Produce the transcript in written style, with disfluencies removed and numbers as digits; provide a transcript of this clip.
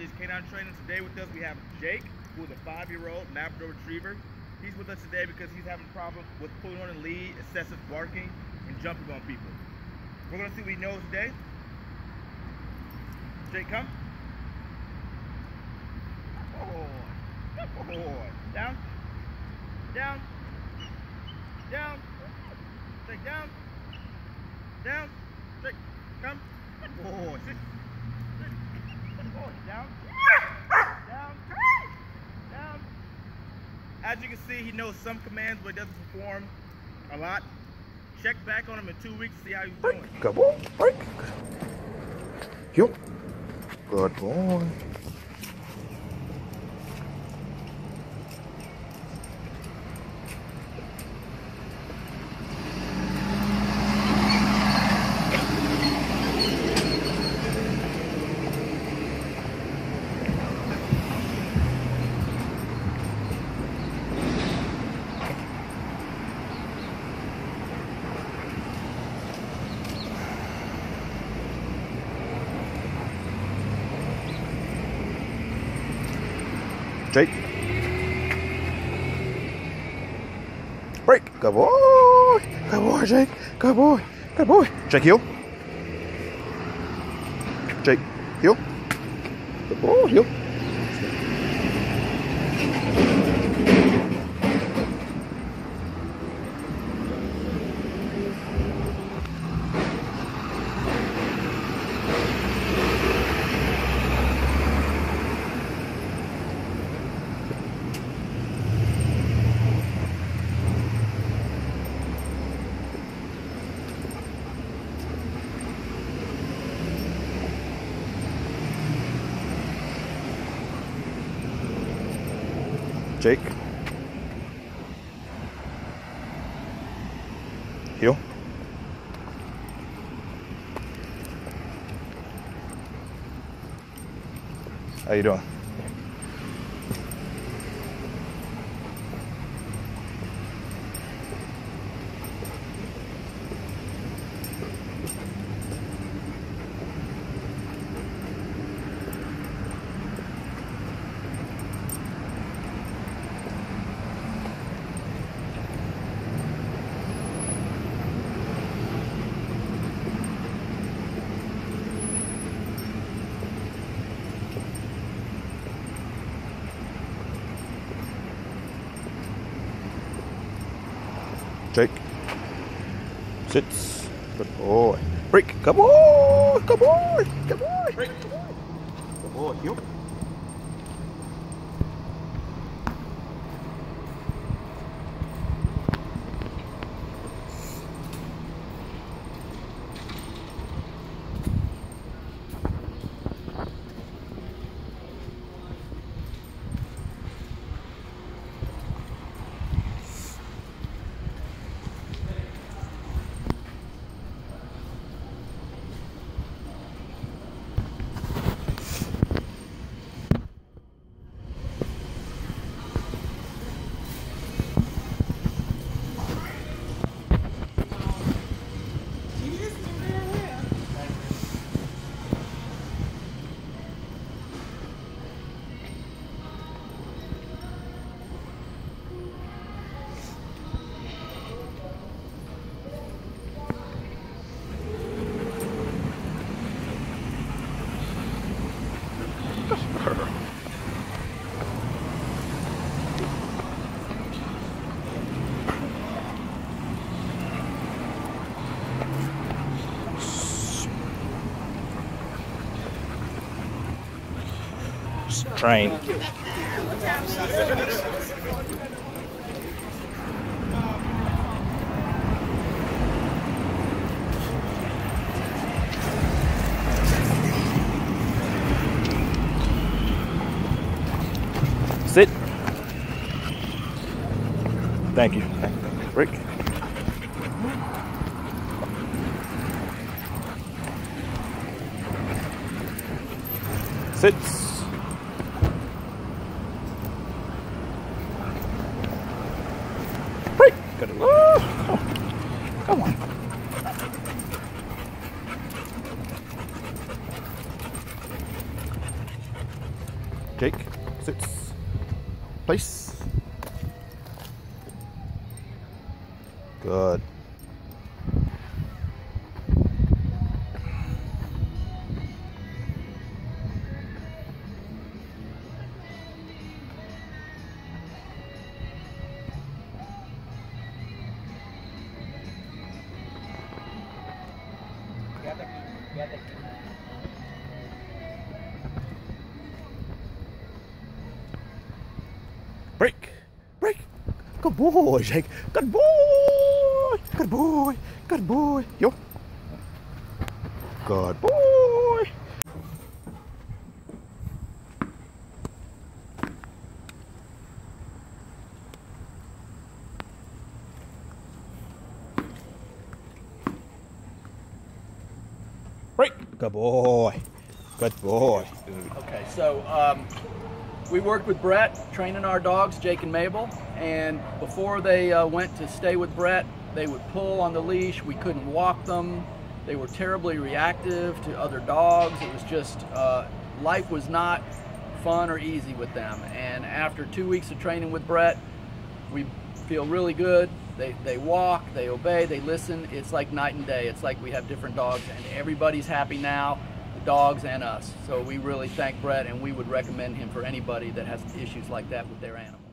is canine training. Today with us we have Jake, who is a 5-year-old Labrador Retriever. He's with us today because he's having problems with pulling on the lead, excessive barking, and jumping on people. We're going to see what he knows today. Jake, come. Good boy. Down. Down. Down. Jake, down. Down. Jake, come. Good boy. Sit. Good boy. Down. Down. Down. As you can see, he knows some commands, but he doesn't perform a lot. Check back on him in 2 weeks to see how he's doing. Good boy. Break. Yup. Good boy. Jake. Break. Good boy. Good boy, Jake. Good boy. Good boy. Jake, heel. Jake, heel. Good boy, heel. Jake. Heel. How you doing? Jake. Sits. Good boy. Break. Good boy. Good boy. Good boy. Break. Good boy. Heel. Train. Sit. Thank you. Rick. Sit. Oh, come on. Jake sits. Place. Good. Break! Break! Good boy, Jake! Good boy! Good boy! Good boy! Yo! Good boy! Break! Good boy! Good boy! Okay, so, we worked with Brett, training our dogs, Jake and Mabel, and before they went to stay with Brett, they would pull on the leash. We couldn't walk them. They were terribly reactive to other dogs. It was just, life was not fun or easy with them. And after 2 weeks of training with Brett, we feel really good. They walk, they obey, they listen. It's like night and day. It's like we have different dogs and everybody's happy now. Dogs and us. So we really thank Brett, and we would recommend him for anybody that has issues like that with their animal.